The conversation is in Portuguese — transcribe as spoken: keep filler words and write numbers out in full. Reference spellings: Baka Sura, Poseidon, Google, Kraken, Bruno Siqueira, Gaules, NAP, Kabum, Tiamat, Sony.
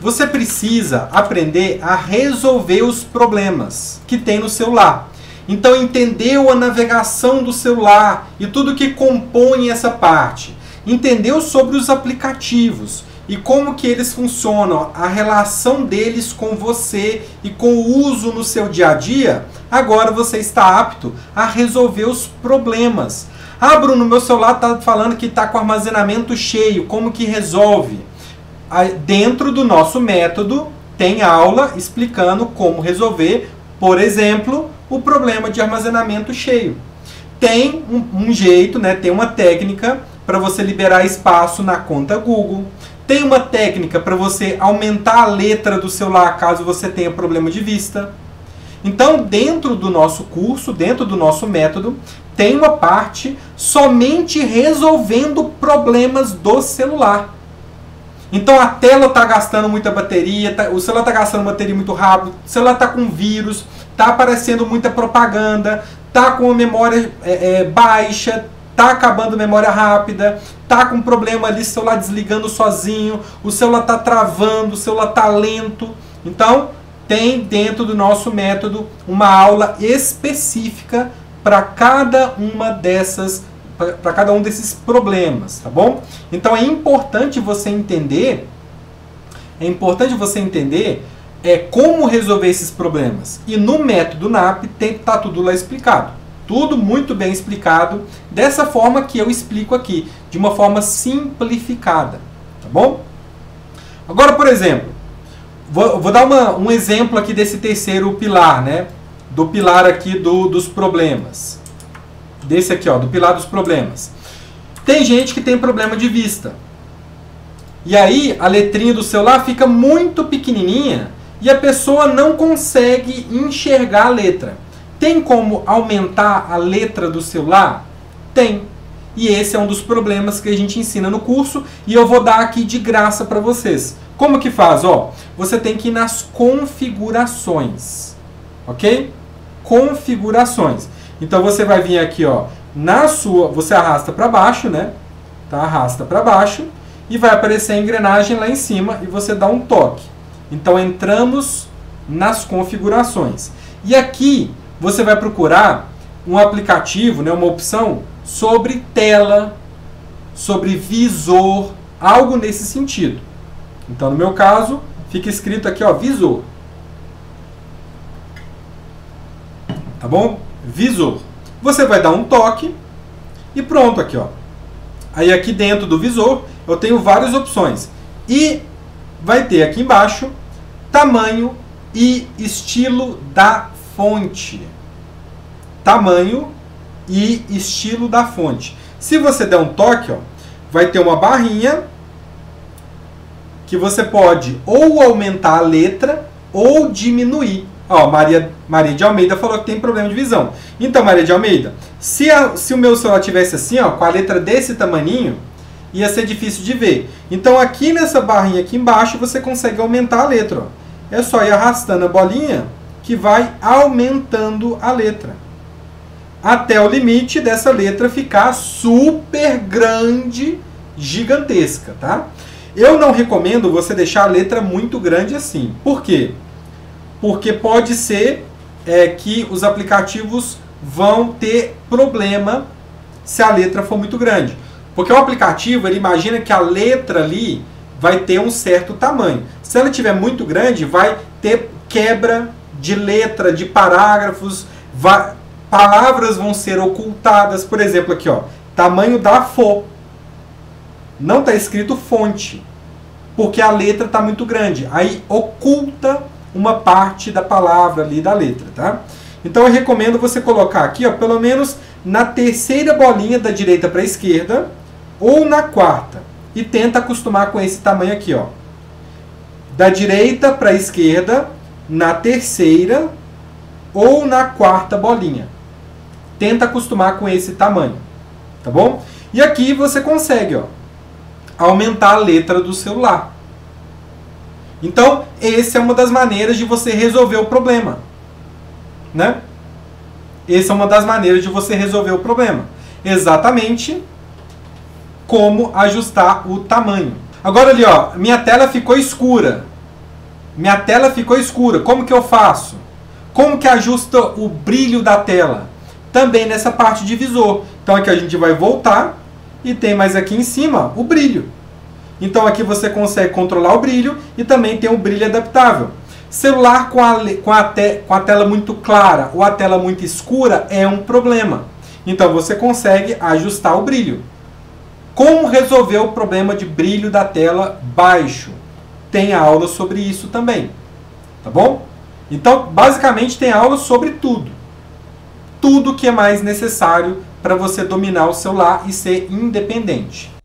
Você precisa aprender a resolver os problemas que tem no celular. Então, entendeu a navegação do celular e tudo que compõe essa parte. Entendeu sobre os aplicativos e como que eles funcionam, a relação deles com você e com o uso no seu dia a dia. Agora você está apto a resolver os problemas. Ah, Bruno, meu celular está falando que está com armazenamento cheio, como que resolve? Dentro do nosso método tem aula explicando como resolver, por exemplo, o problema de armazenamento cheio. Tem um, um jeito, né, tem uma técnica para você liberar espaço na conta Google. Tem uma técnica para você aumentar a letra do celular caso você tenha problema de vista. Então, dentro do nosso curso, dentro do nosso método, tem uma parte somente resolvendo problemas do celular. Então, a tela está gastando muita bateria, tá, o celular está gastando bateria muito rápido, o celular está com vírus, está aparecendo muita propaganda, está com a memória é, é, baixa, está acabando memória rápida, está com problema ali, o celular desligando sozinho, o celular está travando, o celular está lento. Então, tem dentro do nosso método uma aula específica para cada uma dessas, para cada um desses problemas, tá bom? Então é importante você entender, é importante você entender é, como resolver esses problemas. E no método N A P tem, tá tudo lá explicado, tudo muito bem explicado, dessa forma que eu explico aqui, de uma forma simplificada, tá bom? Agora, por exemplo, Vou, vou dar uma, um exemplo aqui desse terceiro pilar, né? Do pilar aqui do, dos problemas. Desse aqui, ó, do pilar dos problemas. Tem gente que tem problema de vista. E aí, a letrinha do celular fica muito pequenininha e a pessoa não consegue enxergar a letra. Tem como aumentar a letra do celular? Tem. E esse é um dos problemas que a gente ensina no curso e eu vou dar aqui de graça para vocês. Como que faz? Ó, você tem que ir nas configurações, ok? Configurações. Então você vai vir aqui, ó, na sua, você arrasta para baixo, né? Tá? Arrasta para baixo e vai aparecer a engrenagem lá em cima e você dá um toque. Então entramos nas configurações e aqui você vai procurar um aplicativo, né? Uma opção sobre tela, sobre visor, algo nesse sentido. Então, no meu caso, fica escrito aqui, ó, visor. Tá bom? Visor. Você vai dar um toque e pronto aqui, ó. Aí aqui dentro do visor, eu tenho várias opções. E vai ter aqui embaixo, tamanho e estilo da fonte. Tamanho e estilo da fonte. Se você der um toque, ó, vai ter uma barrinha que você pode ou aumentar a letra ou diminuir. Ó, Maria, Maria de Almeida falou que tem problema de visão. Então, Maria de Almeida, se, a, se o meu celular tivesse assim, ó, com a letra desse tamaninho, ia ser difícil de ver. Então, aqui nessa barrinha aqui embaixo, você consegue aumentar a letra. Ó. É só ir arrastando a bolinha que vai aumentando a letra. Até o limite dessa letra ficar super grande, gigantesca, tá? Eu não recomendo você deixar a letra muito grande assim. Por quê? Porque pode ser é, que os aplicativos vão ter problema se a letra for muito grande. Porque o aplicativo, ele imagina que a letra ali vai ter um certo tamanho. Se ela tiver muito grande, vai ter quebra de letra, de parágrafos, va- palavras vão ser ocultadas. Por exemplo, aqui, ó, tamanho da fo. Não está escrito fonte, porque a letra está muito grande. Aí oculta uma parte da palavra ali da letra, tá? Então eu recomendo você colocar aqui, ó, pelo menos na terceira bolinha da direita para a esquerda ou na quarta. E tenta acostumar com esse tamanho aqui, ó. Da direita para a esquerda, na terceira ou na quarta bolinha. Tenta acostumar com esse tamanho, tá bom? E aqui você consegue, ó, aumentar a letra do celular. Então, essa é uma das maneiras de você resolver o problema, né? Essa é uma das maneiras de você resolver o problema. Exatamente como ajustar o tamanho. Agora ali, ó, minha tela ficou escura. minha tela ficou escura, como que eu faço? Como que ajusta o brilho da tela? Também nessa parte de visor. Então aqui a gente vai voltar e tem mais aqui em cima o brilho. Então aqui você consegue controlar o brilho e também tem o brilho adaptável. Celular com a, com a, te, com a tela muito clara ou a tela muito escura é um problema. Então você consegue ajustar o brilho. Como resolver o problema de brilho da tela baixo? Tem aula sobre isso também, tá bom? Então, basicamente, tem aula sobre tudo. Tudo que é mais necessário para você dominar o celular e ser independente.